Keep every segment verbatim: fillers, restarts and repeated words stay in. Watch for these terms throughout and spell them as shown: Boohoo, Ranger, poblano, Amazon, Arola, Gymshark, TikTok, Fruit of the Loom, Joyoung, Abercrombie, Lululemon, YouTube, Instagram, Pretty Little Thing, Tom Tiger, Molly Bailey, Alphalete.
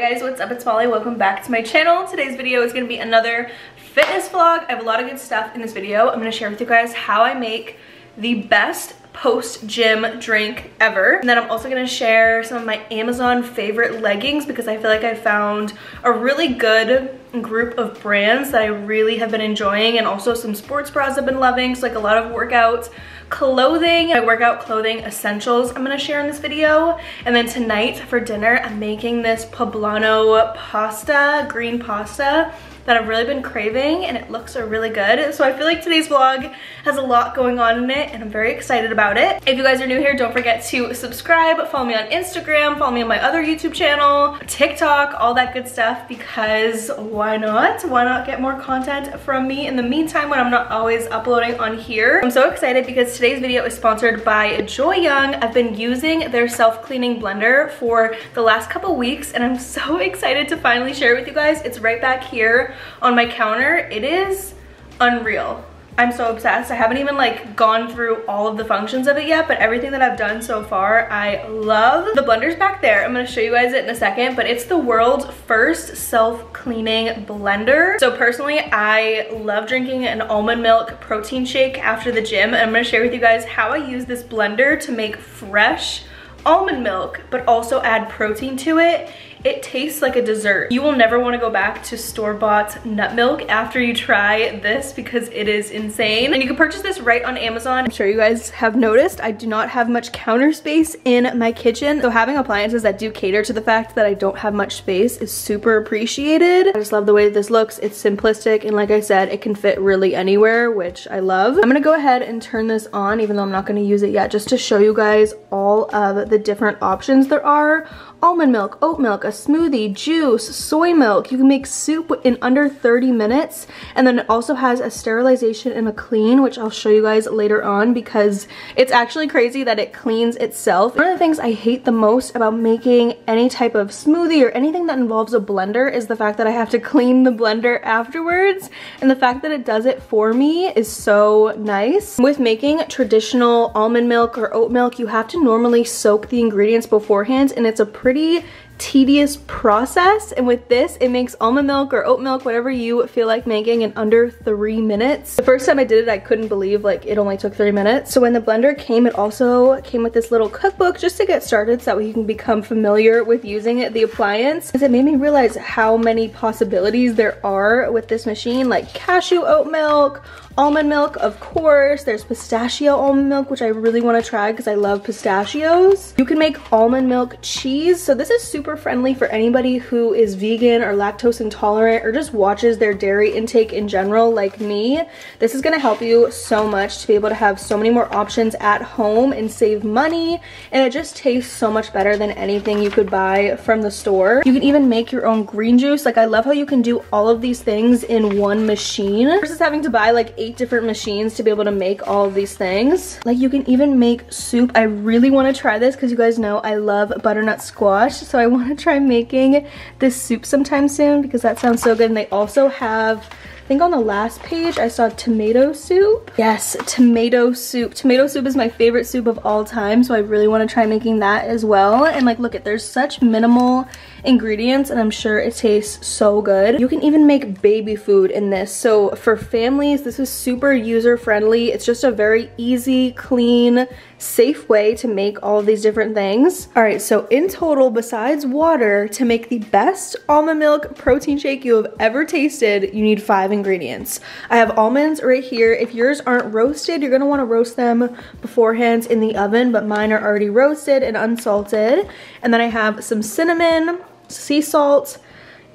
Hey guys, what's up? It's Molly. Welcome back to my channel. Today's video is going to be another fitness vlog. I have a lot of good stuff in this video. I'm going to share with you guys how I make the best post-gym drink ever. And then I'm also going to share some of my Amazon favorite leggings because I feel like I found a really good group of brands that I really have been enjoying, and also some sports bras I've been loving. So like a lot of workouts clothing, my workout clothing essentials I'm going to share in this video. And then tonight for dinner, I'm making this poblano pasta, green pasta, that I've really been craving, and it looks really good. So I feel like today's vlog has a lot going on in it, and I'm very excited about it. If you guys are new here, don't forget to subscribe, follow me on Instagram, follow me on my other YouTube channel, TikTok, all that good stuff, because why not? Why not get more content from me in the meantime when I'm not always uploading on here? I'm so excited because today's video is sponsored by Joyoung. I've been using their self-cleaning blender for the last couple weeks, and I'm so excited to finally share it with you guys. It's right back here on my counter. It is unreal. I'm so obsessed. I haven't even like gone through all of the functions of it yet, but everything that I've done so far, I love. The blender's back there. I'm gonna show you guys it in a second, but it's the world's first self-cleaning blender. So personally, I love drinking an almond milk protein shake after the gym, and I'm gonna share with you guys how I use this blender to make fresh almond milk, but also add protein to it. It tastes like a dessert. You will never want to go back to store-bought nut milk after you try this because it is insane. And you can purchase this right on Amazon. I'm sure you guys have noticed I do not have much counter space in my kitchen. So having appliances that do cater to the fact that I don't have much space is super appreciated. I just love the way this looks. It's simplistic, and like I said, it can fit really anywhere, which I love. I'm gonna go ahead and turn this on, even though I'm not gonna use it yet, just to show you guys all of the different options there are. Almond milk, oat milk, a smoothie, juice, soy milk. You can make soup in under thirty minutes. And then it also has a sterilization and a clean, which I'll show you guys later on because it's actually crazy that it cleans itself. One of the things I hate the most about making any type of smoothie or anything that involves a blender is the fact that I have to clean the blender afterwards. And the fact that it does it for me is so nice. With making traditional almond milk or oat milk, you have to normally soak the ingredients beforehand, and it's a pretty pretty tedious process, and with this it makes almond milk or oat milk, whatever you feel like making, in under three minutes. The first time I did it, I couldn't believe like it only took three minutes. So when the blender came, it also came with this little cookbook just to get started, so that way you can become familiar with using the appliance, because it made me realize how many possibilities there are with this machine, like cashew oat milk, almond milk, of course. There's pistachio almond milk, which I really want to try because I love pistachios. You can make almond milk cheese. So this is super friendly for anybody who is vegan or lactose intolerant, or just watches their dairy intake in general like me. This is going to help you so much to be able to have so many more options at home and save money, and it just tastes so much better than anything you could buy from the store. You can even make your own green juice. Like, I love how you can do all of these things in one machine versus having to buy like eight different machines to be able to make all of these things. Like, you can even make soup. I really want to try this because you guys know I love butternut squash, so I want to try making this soup sometime soon because that sounds so good. And they also have, I think on the last page I saw tomato soup. Yes, tomato soup. Tomato soup is my favorite soup of all time, so I really want to try making that as well. And like, look at, there's such minimal ingredients, and I'm sure it tastes so good. You can even make baby food in this. So for families, this is super user friendly. It's just a very easy, clean, safe way to make all of these different things. All right, so in total, besides water, to make the best almond milk protein shake you have ever tasted, you need five ingredients. ingredients. I have almonds right here. If yours aren't roasted, you're going to want to roast them beforehand in the oven, but mine are already roasted and unsalted. And then I have some cinnamon, sea salt,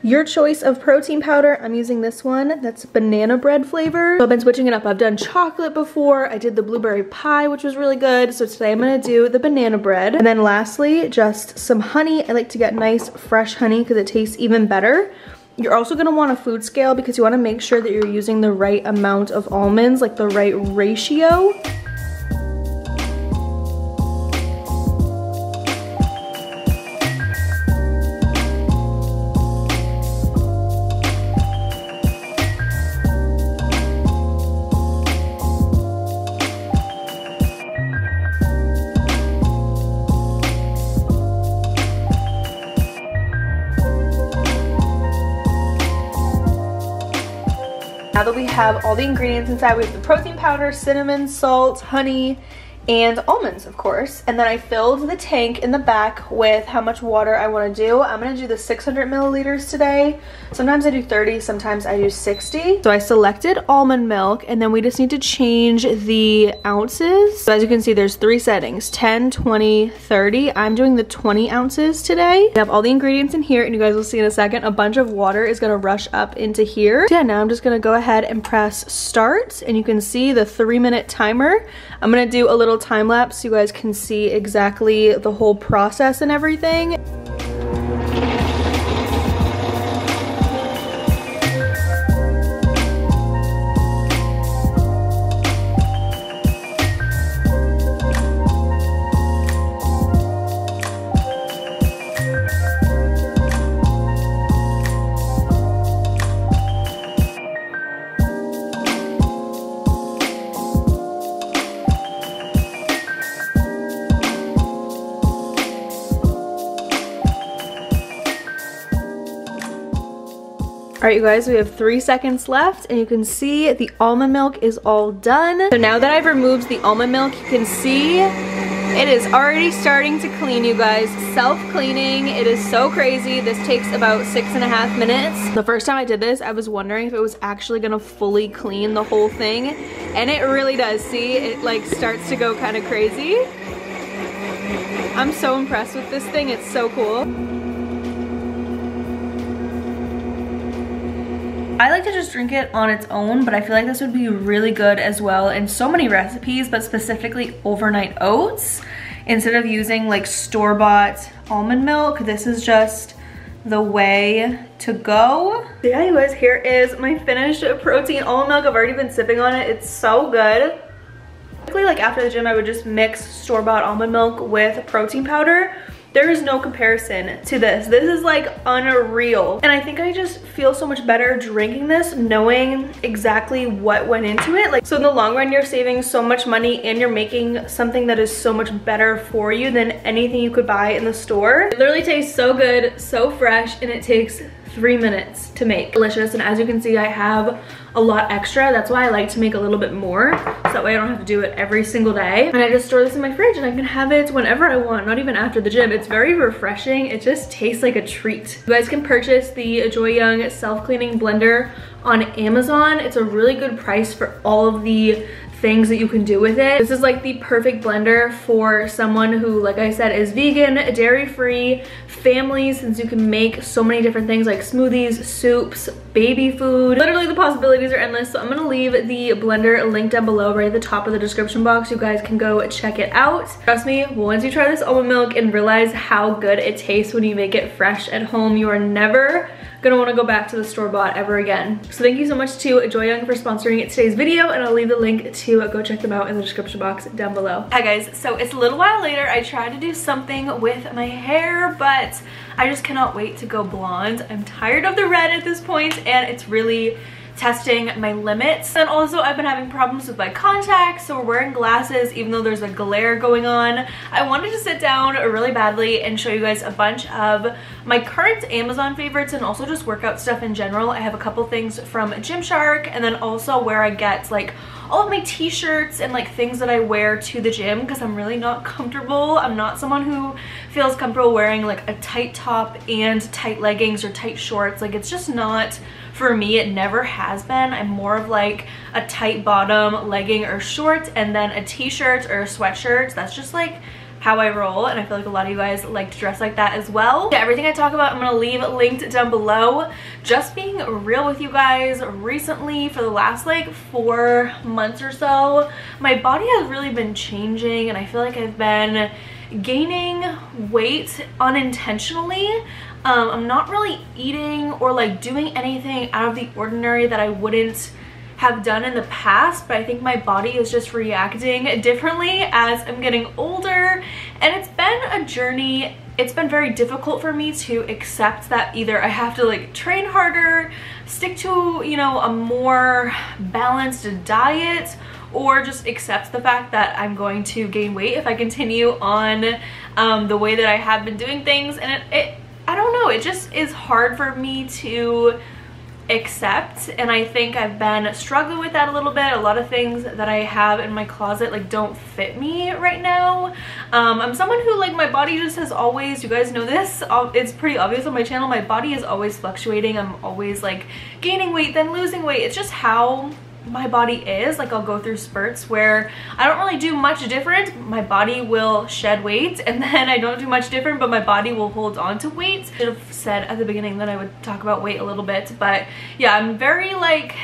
your choice of protein powder. I'm using this one. That's banana bread flavor. So I've been switching it up. I've done chocolate before. I did the blueberry pie, which was really good. So today I'm going to do the banana bread. And then lastly, just some honey. I like to get nice fresh honey because it tastes even better. You're also going to want a food scale because you want to make sure that you're using the right amount of almonds, like the right ratio. Now that we have all the ingredients inside, we have the protein powder, cinnamon, salt, honey, and almonds, of course. And then I filled the tank in the back with how much water I want to do. I'm going to do the six hundred milliliters today. Sometimes I do thirty, sometimes I do sixty. So I selected almond milk, and then we just need to change the ounces. So as you can see, there's three settings, ten, twenty, thirty. I'm doing the twenty ounces today. We have all the ingredients in here, and you guys will see in a second, a bunch of water is going to rush up into here. So yeah, now I'm just going to go ahead and press start, and you can see the three minute timer. I'm going to do a little time lapse so you guys can see exactly the whole process and everything. All right, you guys, we have three seconds left, and you can see the almond milk is all done. So now that I've removed the almond milk, you can see it is already starting to clean, you guys. Self-cleaning, it is so crazy. This takes about six and a half minutes. The first time I did this, I was wondering if it was actually gonna fully clean the whole thing, and it really does. See, it like starts to go kind of crazy. I'm so impressed with this thing, it's so cool. I like to just drink it on its own, but I feel like this would be really good as well in so many recipes, but specifically overnight oats. Instead of using like store-bought almond milk, this is just the way to go. So yeah, you guys, here is my finished protein almond milk. I've already been sipping on it. It's so good. Typically, like after the gym, I would just mix store-bought almond milk with protein powder. There is no comparison to this. This is like unreal. And I think I just feel so much better drinking this, knowing exactly what went into it. Like, so in the long run, you're saving so much money and you're making something that is so much better for you than anything you could buy in the store. It literally tastes so good, so fresh, and it takes three minutes to make. Delicious, and as you can see, I have a lot extra. That's why I like to make a little bit more, so that way I don't have to do it every single day. And I just store this in my fridge and I can have it whenever I want, not even after the gym. It's very refreshing. It just tastes like a treat. You guys can purchase the Joyoung self-cleaning blender on Amazon. It's a really good price for all of the things that you can do with it. This is like the perfect blender for someone who, like I said, is vegan, dairy-free, family, since you can make so many different things like smoothies, soups, baby food. Literally the possibilities are endless, so I'm gonna leave the blender linked down below right at the top of the description box. You guys can go check it out. Trust me, once you try this almond milk and realize how good it tastes when you make it fresh at home, you are never gonna wanna go back to the store-bought ever again. So thank you so much to Joyoung for sponsoring today's video, and I'll leave the link to go check them out in the description box down below. Hi guys, so it's a little while later. I tried to do something with my hair, but I just cannot wait to go blonde. I'm tired of the red at this point, and it's really testing my limits. And also, I've been having problems with my contacts, so we're wearing glasses even though there's a glare going on. I wanted to sit down really badly and show you guys a bunch of my current Amazon favorites and also just workout stuff in general. I have a couple things from Gymshark, and then also where I get like all of my t-shirts and like things that I wear to the gym, because I'm really not comfortable. I'm not someone who feels comfortable wearing like a tight top and tight leggings or tight shorts. Like, it's just not for me. It never has been. I'm more of like a tight bottom, legging or shorts, and then a t-shirt or a sweatshirt. That's just like how I roll, and I feel like a lot of you guys like to dress like that as well. Yeah, everything I talk about, I'm gonna leave linked down below. Just being real with you guys, recently, for the last like four months or so, my body has really been changing, and I feel like I've been gaining weight unintentionally. Um, I'm not really eating or like doing anything out of the ordinary that I wouldn't have done in the past, but I think my body is just reacting differently as I'm getting older, and it's been a journey. It's been very difficult for me to accept that either I have to like train harder, stick to, you know, a more balanced diet, or just accept the fact that I'm going to gain weight if I continue on um, the way that I have been doing things. And it, it I don't know, it just is hard for me to accept, and I think I've been struggling with that a little bit. A lot of things that I have in my closet like don't fit me right now. um I'm someone who, like, my body just has always, you guys know this, it's pretty obvious on my channel, my body is always fluctuating. I'm always like gaining weight then losing weight. It's just how my body is. Like, I'll go through spurts where I don't really do much different, my body will shed weight, and then I don't do much different, but my body will hold on to weight. I should have said at the beginning that I would talk about weight a little bit, but yeah, I'm very like,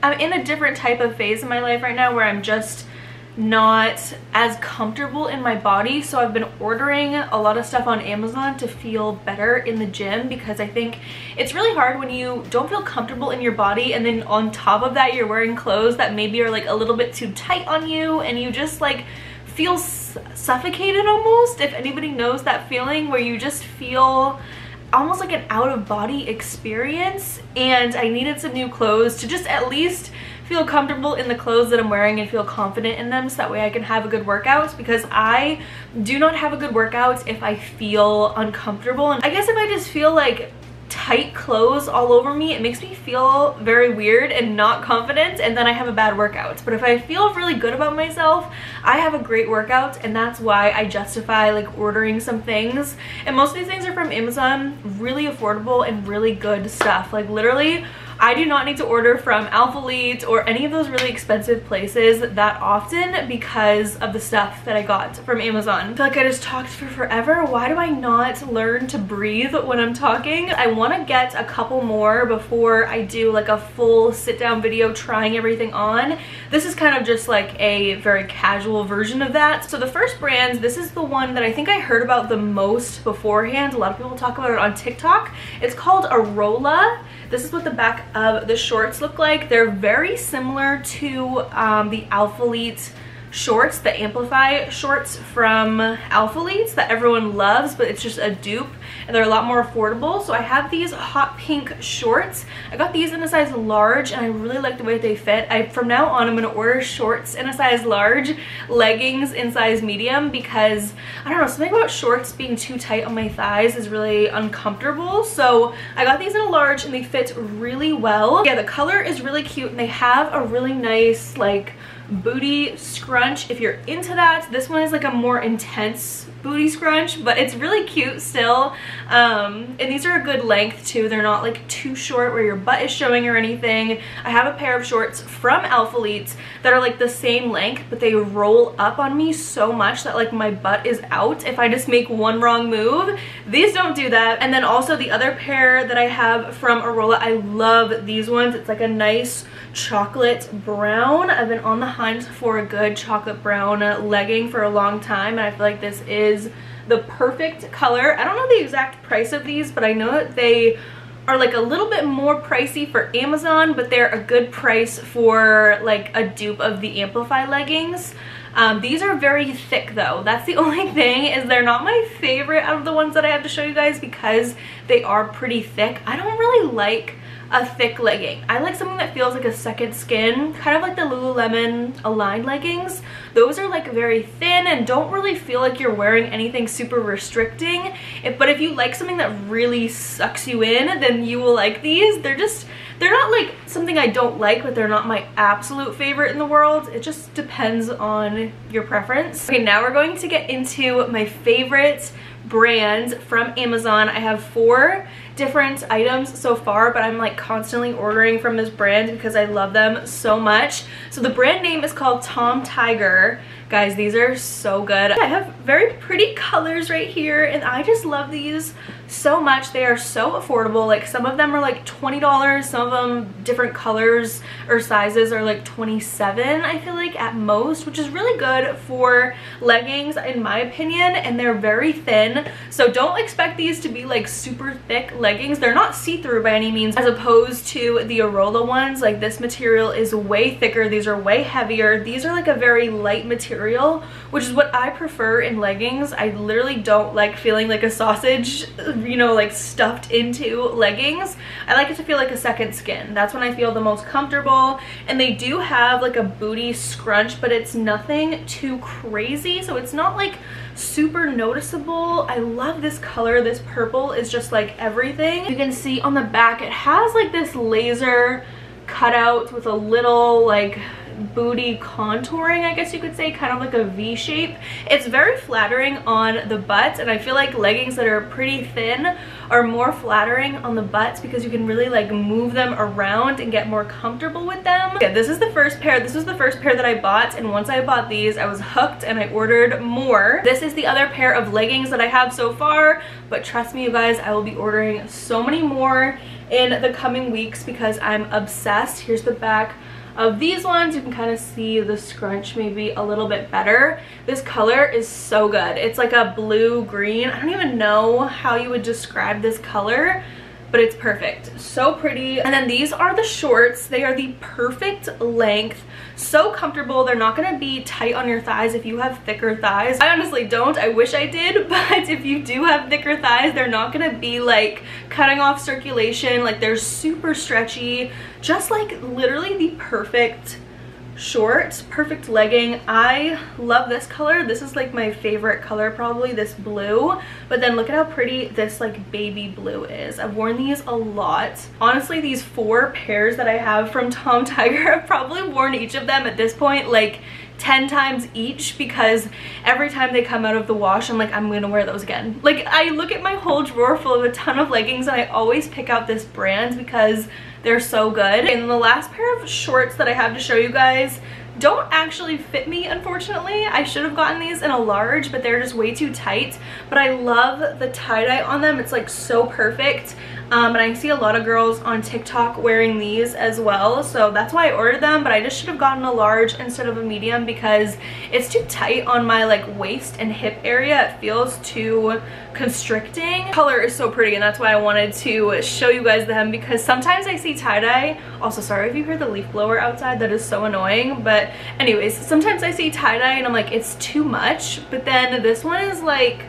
I'm in a different type of phase in my life right now where I'm just not as comfortable in my body, so I've been ordering a lot of stuff on Amazon to feel better in the gym, because I think it's really hard when you don't feel comfortable in your body, and then on top of that you're wearing clothes that maybe are like a little bit too tight on you, and you just like feel suffocated almost, if anybody knows that feeling where you just feel almost like an out-of-body experience. And I needed some new clothes to just at least feel comfortable in the clothes that I'm wearing and feel confident in them, so that way I can have a good workout, because I do not have a good workout if I feel uncomfortable. And I guess if I just feel like tight clothes all over me, it makes me feel very weird and not confident, and then I have a bad workout. But if I feel really good about myself, I have a great workout, and that's why I justify like ordering some things. And most of these things are from Amazon, really affordable and really good stuff. Like, literally I do not need to order from Alphalete or any of those really expensive places that often because of the stuff that I got from Amazon. I feel like I just talked for forever. Why do I not learn to breathe when I'm talking? I want to get a couple more before I do like a full sit-down video trying everything on. This is kind of just like a very casual version of that. So the first brand, this is the one that I think I heard about the most beforehand. A lot of people talk about it on TikTok. It's called Arola. This is what the back of the shorts look like. They're very similar to um, the Alphalete shorts, the Amplify shorts from Alphalete that everyone loves, but it's just a dupe, and they're a lot more affordable. So I have these hot pink shorts. I got these in a size large, and I really like the way they fit. I, from now on, I'm gonna order shorts in a size large, leggings in size medium, because I don't know, something about shorts being too tight on my thighs is really uncomfortable. So I got these in a large, and they fit really well. Yeah, the color is really cute, and they have a really nice like booty scrunch if you're into that. This one is like a more intense booty scrunch, but it's really cute still. Um, and these are a good length too. They're not like too short where your butt is showing or anything. I have a pair of shorts from Alphalete that are like the same length, but they roll up on me so much that like my butt is out if I just make one wrong move. These don't do that. And then also the other pair that I have from Arola, I love these ones. It's like a nice chocolate brown. I've been on the hunt for a good chocolate brown legging for a long time, and I feel like this is the perfect color. I don't know the exact price of these, but I know that they are like a little bit more pricey for Amazon, but they're a good price for like a dupe of the Amplify leggings. Um, these are very thick though. That's the only thing, is they're not my favorite out of the ones that I have to show you guys because they are pretty thick. I don't really like a thick legging. I like something that feels like a second skin, kind of like the Lululemon Align leggings. Those are like very thin and don't really feel like you're wearing anything super restricting. If, but if you like something that really sucks you in, then you will like these. They're just, they're not like something I don't like, but they're not my absolute favorite in the world. It just depends on your preference. Okay, now we're going to get into my favorite brands from Amazon. I have four different items so far, but I'm like constantly ordering from this brand because I love them so much. So the brand name is called Tom Tiger. Guys, these are so good. I have very pretty colors right here, and I just love these so much. They are so affordable. Like, some of them are like twenty dollars, some of them different colors or sizes are like twenty-seven dollars I feel like at most, which is really good for leggings in my opinion, and they're very thin, so don't expect these to be like super thick leggings. They're not see-through by any means, as opposed to the Arola ones. Like, this material is way thicker, these are way heavier. These are like a very light material material, which is what I prefer in leggings. I literally don't like feeling like a sausage, you know, like stuffed into leggings. I like it to feel like a second skin. That's when I feel the most comfortable. And they do have like a booty scrunch, but it's nothing too crazy, so it's not like super noticeable. I love this color. This purple is just like everything. You can see on the back it has like this laser cutout with a little like booty contouring, I guess you could say, kind of like a V shape. It's very flattering on the butt, and I feel like leggings that are pretty thin are more flattering on the butts because you can really like move them around and get more comfortable with them. Okay, this is the first pair. This was the first pair that I bought, and once I bought these I was hooked and I ordered more. This is the other pair of leggings that I have so far, but trust me you guys, I will be ordering so many more in the coming weeks because I'm obsessed. Here's the back of these ones. You can kind of see the scrunch maybe a little bit better. This color is so good. It's like a blue green. I don't even know how you would describe this color, but it's perfect. So pretty. And then these are the shorts. They are the perfect length, so comfortable. They're not going to be tight on your thighs if you have thicker thighs. I honestly don't. I wish I did, but if you do have thicker thighs, they're not going to be like cutting off circulation. Like they're super stretchy, just like literally the perfect short, perfect legging. I love this color. This is like my favorite color, probably this blue, but then look at how pretty this like baby blue is. I've worn these a lot. Honestly, these four pairs that I have from Tom Tiger, I've probably worn each of them at this point like ten times each because every time they come out of the wash I'm like, I'm gonna wear those again. Like I look at my whole drawer full of a ton of leggings and I always pick out this brand because they're so good. And the last pair of shorts that I have to show you guys don't actually fit me, unfortunately. I should have gotten these in a large, but they're just way too tight. But I love the tie-dye on them. It's like so perfect. Um, and I see a lot of girls on TikTok wearing these as well. So that's why I ordered them, but I just should have gotten a large instead of a medium because it's too tight on my like waist and hip area. It feels too constricting. The color is so pretty, and that's why I wanted to show you guys them because sometimes I see tie-dye. Also, sorry if you heard the leaf blower outside. That is so annoying, but anyways, sometimes I see tie-dye and I'm like, it's too much, but then this one is like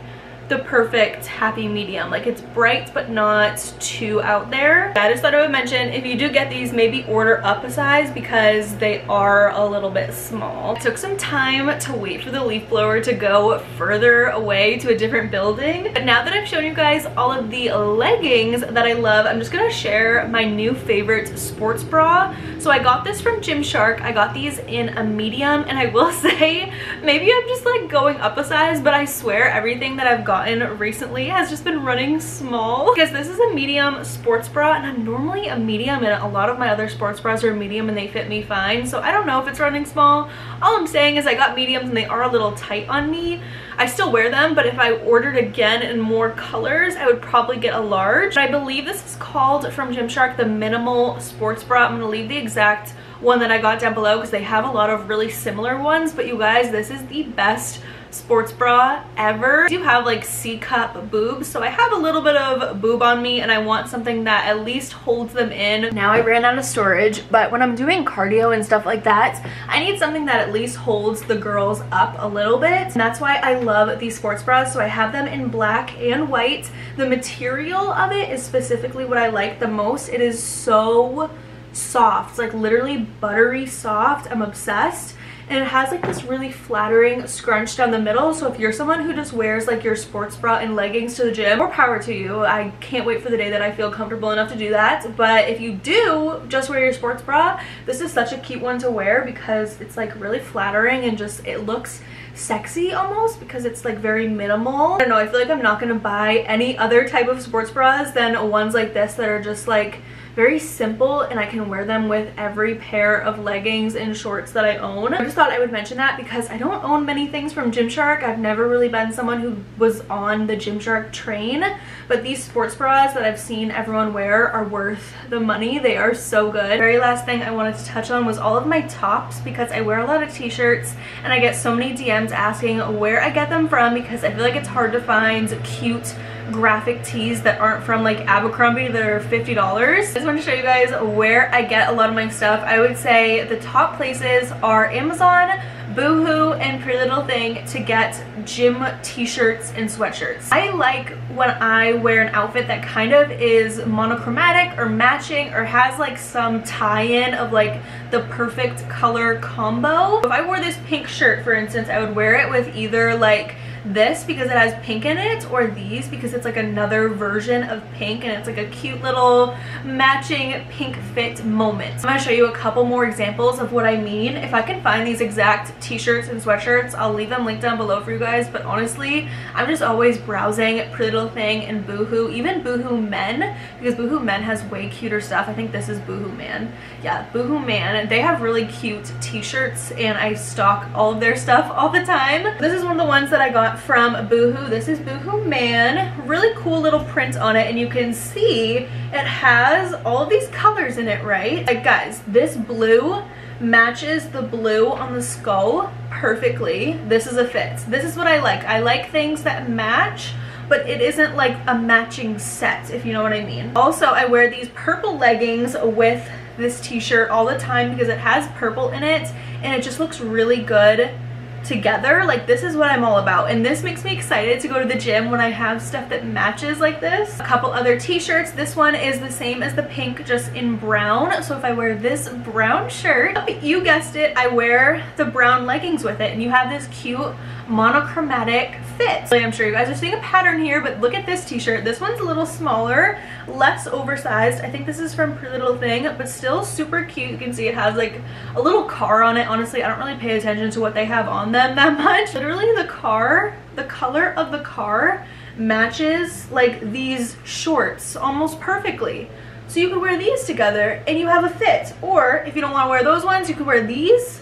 the perfect happy medium. Like it's bright but not too out there. I just thought I would mention, if you do get these, maybe order up a size because they are a little bit small. It took some time to wait for the leaf blower to go further away to a different building, but now that I've shown you guys all of the leggings that I love, I'm just gonna share my new favorite sports bra. So I got this from Gymshark. I got these in a medium, and I will say maybe I'm just like going up a size, but I swear everything that I've gotten recently has just been running small because this is a medium sports bra, and I'm normally a medium, and a lot of my other sports bras are medium and they fit me fine, so I don't know if it's running small. All I'm saying is I got mediums and they are a little tight on me. I still wear them, but if I ordered again in more colors I would probably get a large. I believe this is called from Gymshark the minimal sports bra. I'm gonna leave the exact one that I got down below because they have a lot of really similar ones, but you guys, this is the best sports bra ever. I do have like C-cup boobs, so I have a little bit of boob on me and I want something that at least holds them in. Now I ran out of storage, but when I'm doing cardio and stuff like that, I need something that at least holds the girls up a little bit, and that's why I love these sports bras. So I have them in black and white. The material of it is specifically what I like the most. It is so soft, like literally buttery soft. I'm obsessed. And it has like this really flattering scrunch down the middle, so if you're someone who just wears like your sports bra and leggings to the gym, more power to you. I can't wait for the day that I feel comfortable enough to do that. But if you do just wear your sports bra, this is such a cute one to wear because it's like really flattering and just it looks sexy almost because it's like very minimal. I don't know, I feel like I'm not gonna buy any other type of sports bras than ones like this that are just like very simple, and I can wear them with every pair of leggings and shorts that I own. I just thought I would mention that because I don't own many things from Gymshark. I've never really been someone who was on the Gymshark train, but these sports bras that I've seen everyone wear are worth the money. They are so good. The very last thing I wanted to touch on was all of my tops because I wear a lot of t-shirts and I get so many D Ms asking where I get them from because I feel like it's hard to find cute graphic tees that aren't from like Abercrombie that are fifty dollars. I just want to show you guys where I get a lot of my stuff. I would say the top places are Amazon, Boohoo and Pretty Little Thing to get gym t-shirts and sweatshirts. I like when I wear an outfit that kind of is monochromatic or matching or has like some tie-in of like the perfect color combo. If I wore this pink shirt, for instance, I would wear it with either like this because it has pink in it, or these because it's like another version of pink and it's like a cute little matching pink fit moment. I'm gonna show you a couple more examples of what I mean. If I can find these exact t-shirts and sweatshirts, I'll leave them linked down below for you guys, but honestly I'm just always browsing Pretty Little Thing and Boohoo, even Boohoo Men, because Boohoo Men has way cuter stuff. I think this is Boohoo Man. Yeah, Boohoo Man. They have really cute t-shirts and I stock all of their stuff all the time. This is one of the ones that I got from Boohoo. This is Boohoo Man. Really cool little print on it, and you can see it has all of these colors in it, right? Like guys, this blue matches the blue on the skull perfectly. This is a fit. This is what I like. I like things that match, but it isn't like a matching set, if you know what I mean. Also, I wear these purple leggings with this t-shirt all the time because it has purple in it and it just looks really good together. Like, this is what I'm all about, and this makes me excited to go to the gym when I have stuff that matches like this. A couple other t-shirts. This one is the same as the pink, just in brown. So if I wear this brown shirt, you guessed it, I wear the brown leggings with it, and you have this cute monochromatic fit. I'm sure you guys are seeing a pattern here, but look at this t-shirt. This one's a little smaller, less oversized. I think this is from Pretty Little Thing, but still super cute. You can see it has like a little car on it. Honestly, I don't really pay attention to what they have on them that much. Literally the car, the color of the car matches like these shorts almost perfectly. So you could wear these together and you have a fit. Or if you don't want to wear those ones, you could wear these.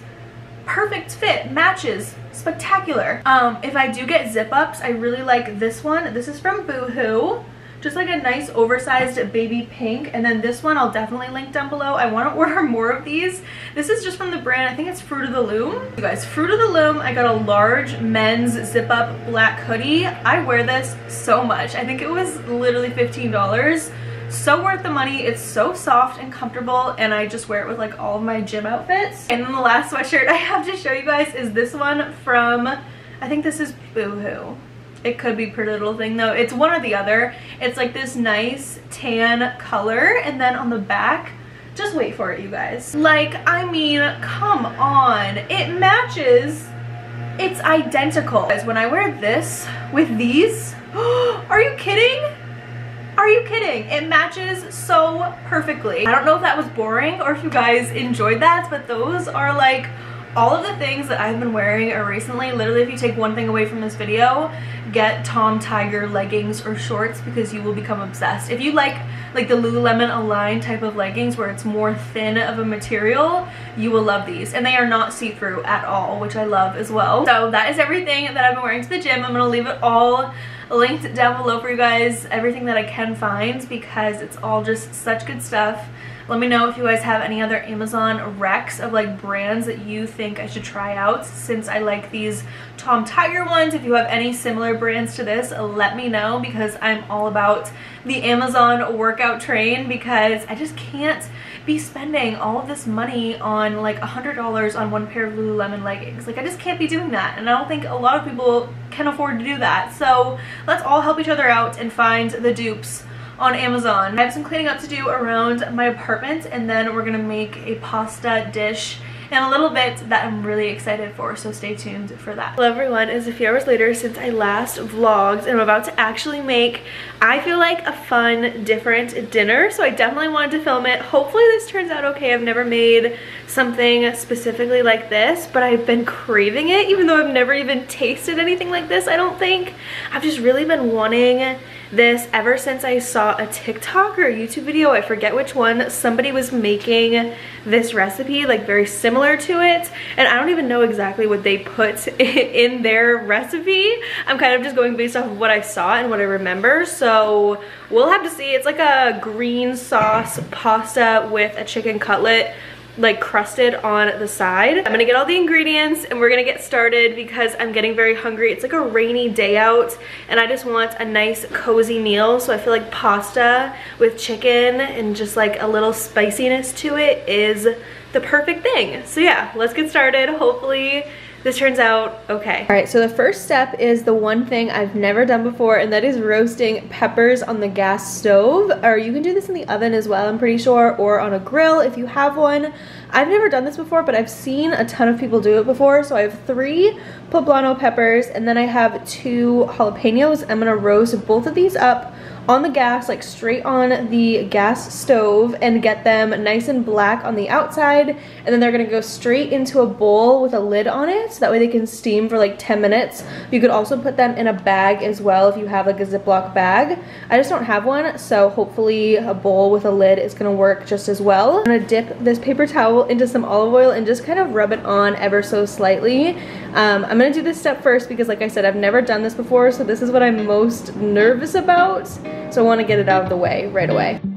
Perfect fit, matches, spectacular. Um, if I do get zip ups, I really like this one. This is from Boohoo. Just like a nice oversized baby pink. And then this one I'll definitely link down below. I want to order more of these. This is just from the brand, I think it's Fruit of the Loom. You guys, Fruit of the Loom, I got a large men's zip up black hoodie. I wear this so much. I think it was literally fifteen dollars. So worth the money. It's so soft and comfortable, and I just wear it with like all of my gym outfits. And then the last sweatshirt I have to show you guys is this one from, I think this is Boohoo. It could be Pretty Little Thing though. It's one or the other. It's like this nice tan color, and then on the back, just wait for it, you guys. Like, I mean, come on. It matches. It's identical. Guys, when I wear this with these, are you kidding? Are you kidding? It matches so perfectly. I don't know if that was boring or if you guys enjoyed that, but those are like all of the things that I've been wearing recently. Literally, if you take one thing away from this video, get Tom Tiger leggings or shorts, because you will become obsessed. If you like like the Lululemon Align type of leggings where it's more thin of a material, you will love these. And they are not see-through at all, which I love as well. So that is everything that I've been wearing to the gym. I'm gonna leave it all linked down below for you guys, everything that I can find, because it's all just such good stuff. Let me know if you guys have any other Amazon recs of like brands that you think I should try out, since I like these Tom Tiger ones. If you have any similar brands to this, let me know, because I'm all about the Amazon workout train, because I just can't be spending all of this money on like one hundred dollars on one pair of Lululemon leggings. Like, I just can't be doing that, and I don't think a lot of people can afford to do that. So let's all help each other out and find the dupes on Amazon. I have some cleaning up to do around my apartment, and then we're gonna make a pasta dish in a little bit that I'm really excited for, so stay tuned for that. Hello everyone, it's a few hours later since I last vlogged, and I'm about to actually make, I feel like, a fun, different dinner, so I definitely wanted to film it. Hopefully this turns out okay. I've never made something specifically like this, but I've been craving it, even though I've never even tasted anything like this, I don't think. I've just really been wanting this ever since I saw a TikTok or a YouTube video, I forget which one, somebody was making this recipe like very similar to it, and I don't even know exactly what they put in their recipe. I'm kind of just going based off of what I saw and what I remember, so we'll have to see. It's like a green sauce pasta with a chicken cutlet like crusted on the side. I'm gonna get all the ingredients and we're gonna get started, because I'm getting very hungry. It's like a rainy day out and I just want a nice cozy meal, so I feel like pasta with chicken and just like a little spiciness to it is the perfect thing. So yeah, let's get started. Hopefully this turns out okay. All right, so the first step is the one thing I've never done before, and that is roasting peppers on the gas stove, or you can do this in the oven as well, I'm pretty sure, or on a grill if you have one. I've never done this before, but I've seen a ton of people do it before. So I have three poblano peppers, and then I have two jalapenos. I'm gonna roast both of these up on the gas, like straight on the gas stove, and get them nice and black on the outside, and then they're gonna go straight into a bowl with a lid on it, so that way they can steam for like ten minutes. You could also put them in a bag as well if you have like a Ziploc bag. I just don't have one, so hopefully a bowl with a lid is gonna work just as well. I'm gonna dip this paper towel into some olive oil and just kind of rub it on ever so slightly. um, I'm gonna do this step first because, like I said, I've never done this before, so this is what I'm most nervous about. So I want to get it out of the way right away.